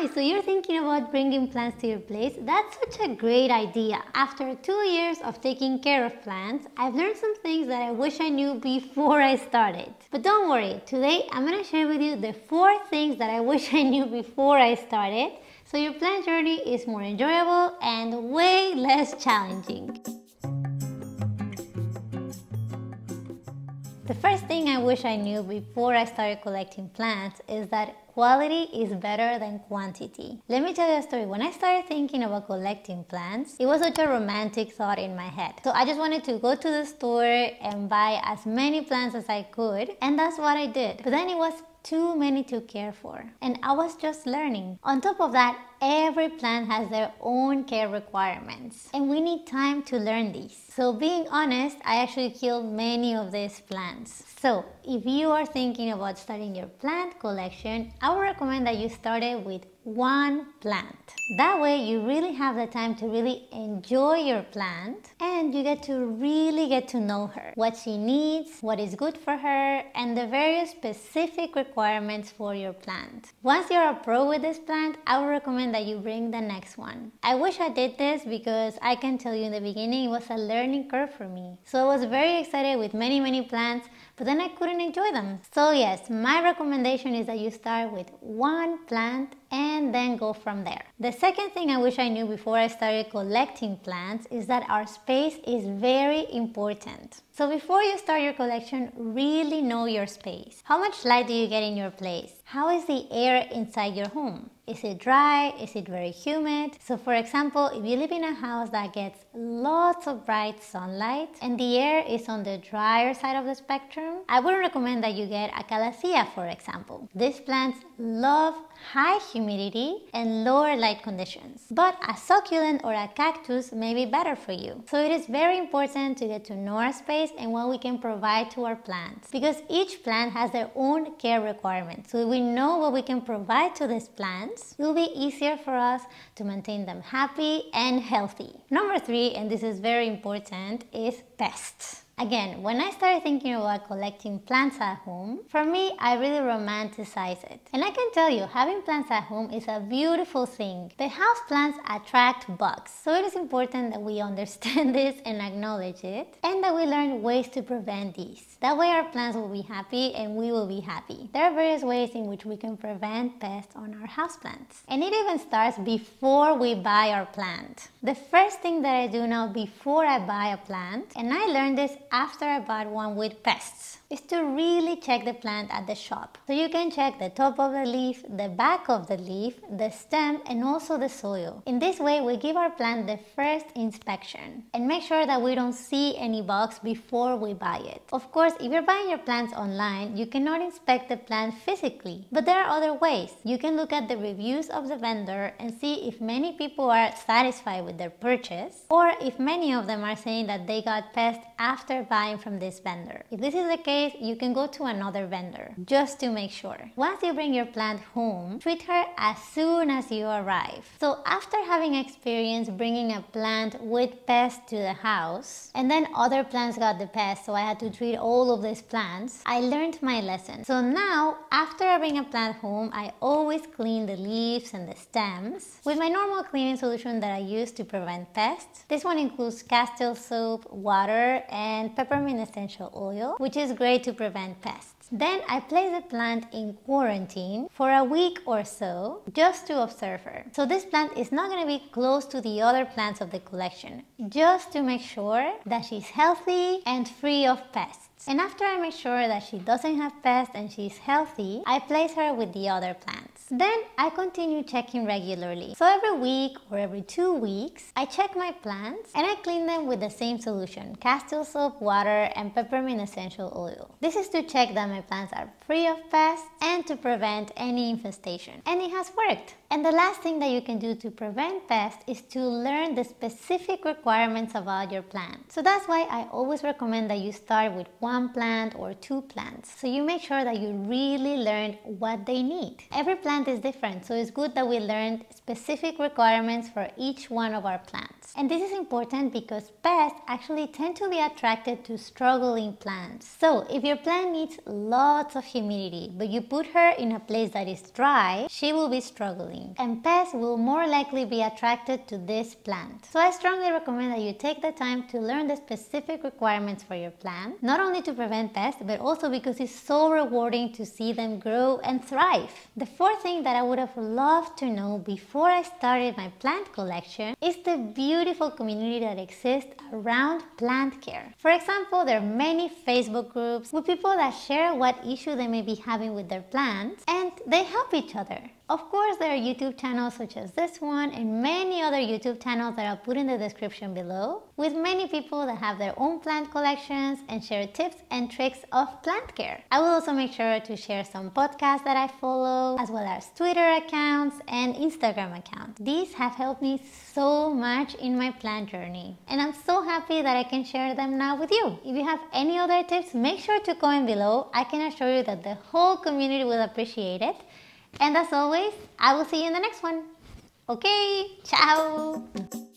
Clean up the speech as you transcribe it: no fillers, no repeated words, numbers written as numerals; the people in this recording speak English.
Hi, so you're thinking about bringing plants to your place? That's such a great idea. After 2 years of taking care of plants, I've learned some things that I wish I knew before I started. But don't worry, today I'm going to share with you the 4 things that I wish I knew before I started, so your plant journey is more enjoyable and way less challenging. The first thing I wish I knew before I started collecting plants is that quality is better than quantity. Let me tell you a story. When I started thinking about collecting plants, it was such a romantic thought in my head. So I just wanted to go to the store and buy as many plants as I could, and that's what I did. But then it was too many to care for, and I was just learning. On top of that, every plant has their own care requirements, and we need time to learn these. So being honest, I actually killed many of these plants. So if you are thinking about starting your plant collection, I would recommend that you start it with 1 plant. That way you really have the time to really enjoy your plant, and you get to really get to know her, what she needs, what is good for her, and the very specific requirements for your plant. Once you're a pro with this plant, I would recommend that you bring the next one. I wish I did this because I can tell you in the beginning it was a learning curve for me. So I was very excited with many plants, but then I couldn't enjoy them. So yes, my recommendation is that you start with 1 plant and then go from there. The second thing I wish I knew before I started collecting plants is that our space is very important. So before you start your collection, really know your space. How much light do you get in your place? How is the air inside your home? Is it dry? Is it very humid? So for example, if you live in a house that gets lots of bright sunlight and the air is on the drier side of the spectrum, I wouldn't recommend that you get a Calathea, for example. These plants love high humidity and lower light conditions, but a succulent or a cactus may be better for you. So it is very important to get to know our space and what we can provide to our plants, because each plant has their own care requirements. So if we know what we can provide to these plants, it will be easier for us to maintain them happy and healthy. Number 3, and this is very important, is pests. Again, when I started thinking about collecting plants at home, for me, I really romanticize it. And I can tell you, having plants at home is a beautiful thing. But houseplants attract bugs. So it is important that we understand this and acknowledge it, and that we learn ways to prevent these. That way our plants will be happy and we will be happy. There are various ways in which we can prevent pests on our houseplants. And it even starts before we buy our plant. The first thing that I do now before I buy a plant, and I learned this after I bought one with pests, is to really check the plant at the shop. So you can check the top of the leaf, the back of the leaf, the stem, and also the soil. In this way, we give our plant the first inspection and make sure that we don't see any bugs before we buy it. Of course, if you're buying your plants online, you cannot inspect the plant physically, but there are other ways. You can look at the reviews of the vendor and see if many people are satisfied with their purchase, or if many of them are saying that they got pests after buying from this vendor. If this is the case, you can go to another vendor just to make sure. Once you bring your plant home, treat her as soon as you arrive. So after having experience bringing a plant with pests to the house, and then other plants got the pests, so I had to treat all of these plants, I learned my lesson. So now, after I bring a plant home, I always clean the leaves and the stems with my normal cleaning solution that I use to prevent pests. This one includes Castile soap, water, and peppermint essential oil, which is great to prevent pests. Then I place the plant in quarantine for a week or so just to observe her. So this plant is not going to be close to the other plants of the collection, just to make sure that she's healthy and free of pests. And after I make sure that she doesn't have pests and she's healthy, I place her with the other plants. Then I continue checking regularly. So every week or every 2 weeks, I check my plants and I clean them with the same solution, Castile soap, water, and peppermint essential oil. This is to check that my plants are free of pests and to prevent any infestation. And it has worked. And the last thing that you can do to prevent pests is to learn the specific requirements about your plant. So that's why I always recommend that you start with 1 plant or 2 plants. So you make sure that you really learn what they need. Every plant is different, so it's good that we learned specific requirements for each one of our plants. plants. And this is important because pests actually tend to be attracted to struggling plants. So if your plant needs lots of humidity, but you put her in a place that is dry, she will be struggling. And pests will more likely be attracted to this plant. So I strongly recommend that you take the time to learn the specific requirements for your plant, not only to prevent pests, but also because it's so rewarding to see them grow and thrive. The fourth thing that I would have loved to know before I started my plant collection is the beautiful community that exists around plant care. For example, there are many Facebook groups with people that share what issue they may be having with their plants, and they help each other. Of course, there are YouTube channels such as this one and many other YouTube channels that I'll put in the description below, with many people that have their own plant collections and share tips and tricks of plant care. I will also make sure to share some podcasts that I follow, as well as Twitter accounts and Instagram accounts. These have helped me so much in my plant journey, and I'm so happy that I can share them now with you. If you have any other tips, make sure to comment below. I can assure you that the whole community will appreciate it. And as always, I will see you in the next one. Okay, ciao!